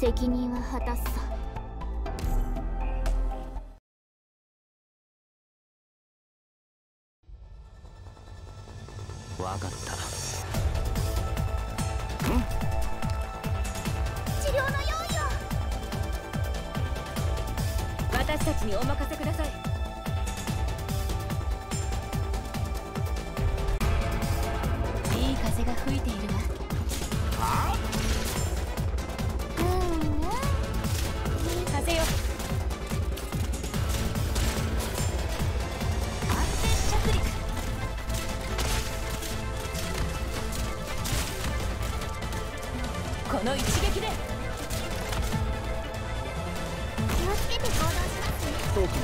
責任は果たすさ。わかった。治療の用意を。私たちにお任せください。風が吹いているわ。はあ、いい風よ。完全着陸。この一撃で。気をつけて行動しますね。そうかな。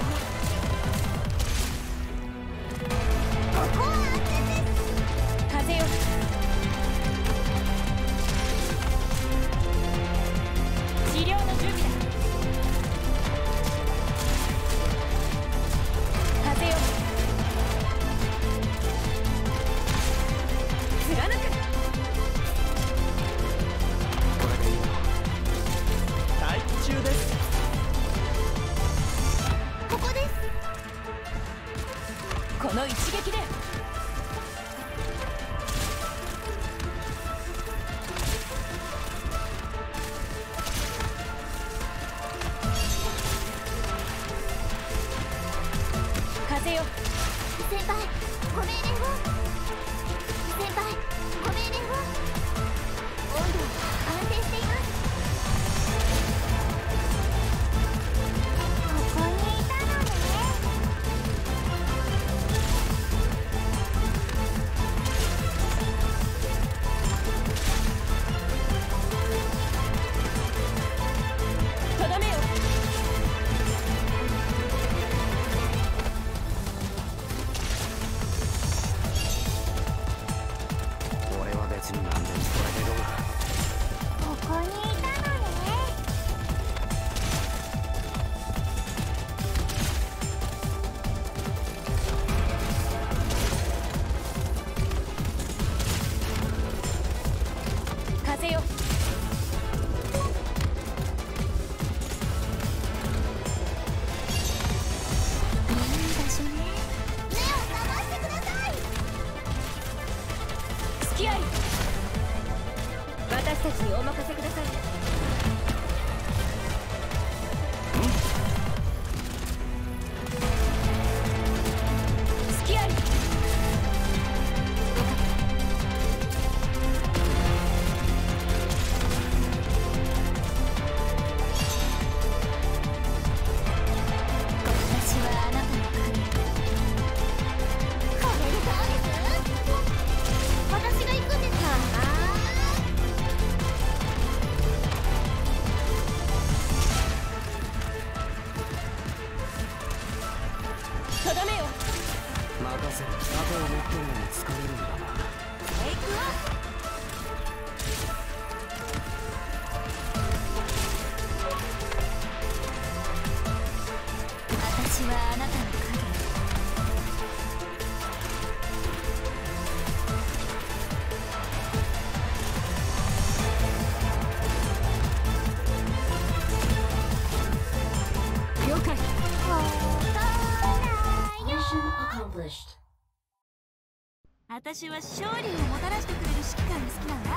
私は勝利をもたらしてくれる指揮官が好きなんだ。